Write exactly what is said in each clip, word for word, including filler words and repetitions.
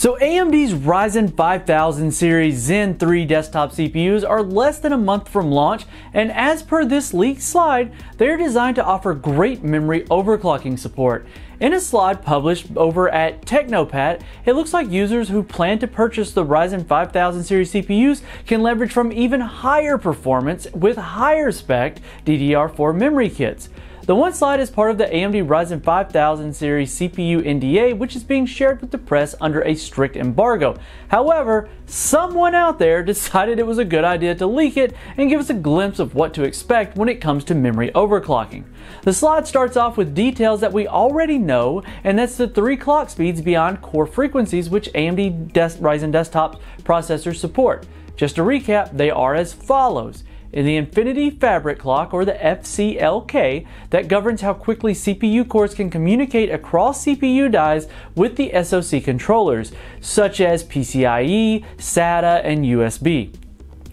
So A M D's Ryzen five thousand series Zen three desktop C P Us are less than a month from launch, and as per this leaked slide, they're designed to offer great memory overclocking support. In a slide published over at Technopat, it looks like users who plan to purchase the Ryzen five thousand series C P Us can leverage from even higher performance with higher spec D D R four memory kits. The one slide is part of the A M D Ryzen five thousand series C P U N D A, which is being shared with the press under a strict embargo. However, someone out there decided it was a good idea to leak it and give us a glimpse of what to expect when it comes to memory overclocking. The slide starts off with details that we already know, and that's the three clock speeds beyond core frequencies which A M D des- Ryzen desktop processors support. Just to recap, they are as follows. In the Infinity Fabric Clock, or the F C L K, that governs how quickly C P U cores can communicate across C P U dies with the S O C controllers, such as P C I E, SATA, and U S B.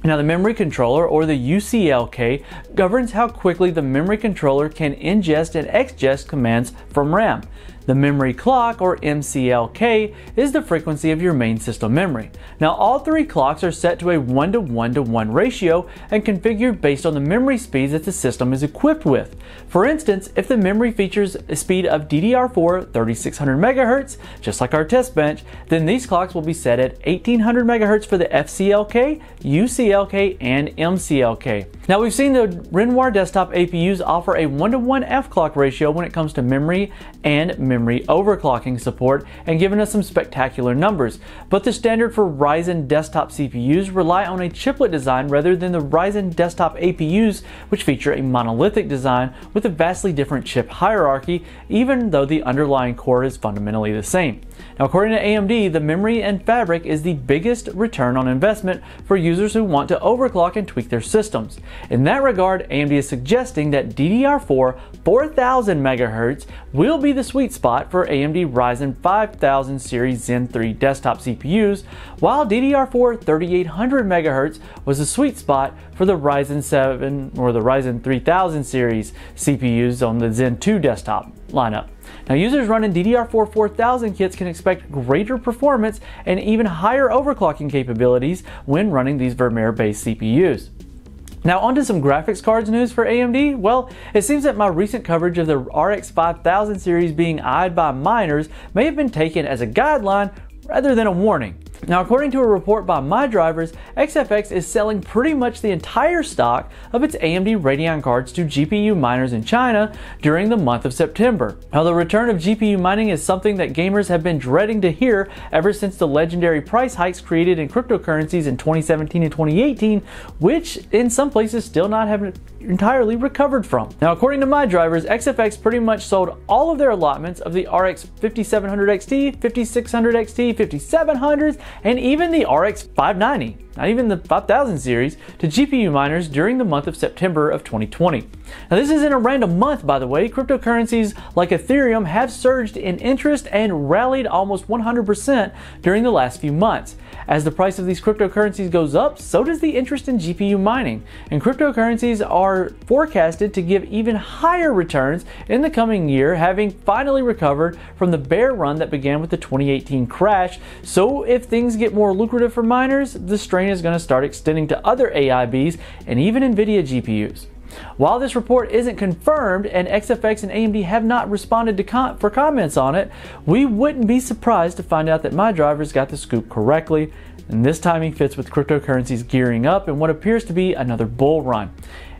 Now, the memory controller, or the U C L K, governs how quickly the memory controller can ingest and exgest commands from RAM. The memory clock, or M C L K, is the frequency of your main system memory. Now, all three clocks are set to a one to one to one ratio and configured based on the memory speeds that the system is equipped with. For instance, if the memory features a speed of D D R four thirty-six hundred megahertz, just like our test bench, then these clocks will be set at eighteen hundred megahertz for the F C L K, U C L K, and M C L K. Now, we've seen the Renoir desktop A P Us offer a one to one F-clock ratio when it comes to memory and memory memory overclocking support and given us some spectacular numbers, but the standard for Ryzen desktop C P Us rely on a chiplet design rather than the Ryzen desktop A P Us, which feature a monolithic design with a vastly different chip hierarchy, even though the underlying core is fundamentally the same. Now, according to A M D, the memory and fabric is the biggest return on investment for users who want to overclock and tweak their systems. In that regard, A M D is suggesting that D D R four four thousand megahertz will be the sweet spot for A M D Ryzen five thousand series Zen three desktop C P Us, while D D R four thirty-eight hundred megahertz was the sweet spot for the Ryzen seven or the Ryzen three thousand series C P Us on the Zen two desktop lineup. Now, users running D D R four four thousand kits can expect greater performance and even higher overclocking capabilities when running these Vermeer-based C P Us. Now, onto some graphics cards news for A M D. Well, it seems that my recent coverage of the R X five thousand series being eyed by miners may have been taken as a guideline rather than a warning. Now, according to a report by MyDrivers, X F X is selling pretty much the entire stock of its A M D Radeon cards to G P U miners in China during the month of September. Now, the return of G P U mining is something that gamers have been dreading to hear ever since the legendary price hikes created in cryptocurrencies in twenty seventeen and twenty eighteen, which in some places still not have entirely recovered from. Now, according to MyDrivers, X F X pretty much sold all of their allotments of the R X fifty-seven hundred X T, fifty-six hundred X T, fifty-seven hundreds, and even the R X five ninety, not even the five thousand series, to G P U miners during the month of September of twenty twenty. Now, this isn't a random month, by the way. Cryptocurrencies like Ethereum have surged in interest and rallied almost one hundred percent during the last few months. As the price of these cryptocurrencies goes up, so does the interest in G P U mining, and cryptocurrencies are forecasted to give even higher returns in the coming year, having finally recovered from the bear run that began with the twenty eighteen crash. So if things get more lucrative for miners, the strain is going to start extending to other A I Bs and even Nvidia G P Us. While this report isn't confirmed and X F X and A M D have not responded to com for comments on it, we wouldn't be surprised to find out that MyDrivers got the scoop correctly, and this timing fits with cryptocurrencies gearing up in what appears to be another bull run.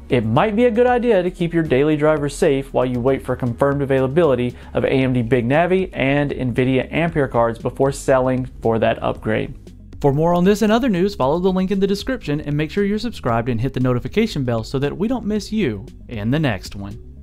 It might be a good idea to keep your daily drivers safe while you wait for confirmed availability of A M D Big Navi and Nvidia Ampere cards before selling for that upgrade. For more on this and other news, follow the link in the description and make sure you're subscribed and hit the notification bell so that we don't miss you in the next one.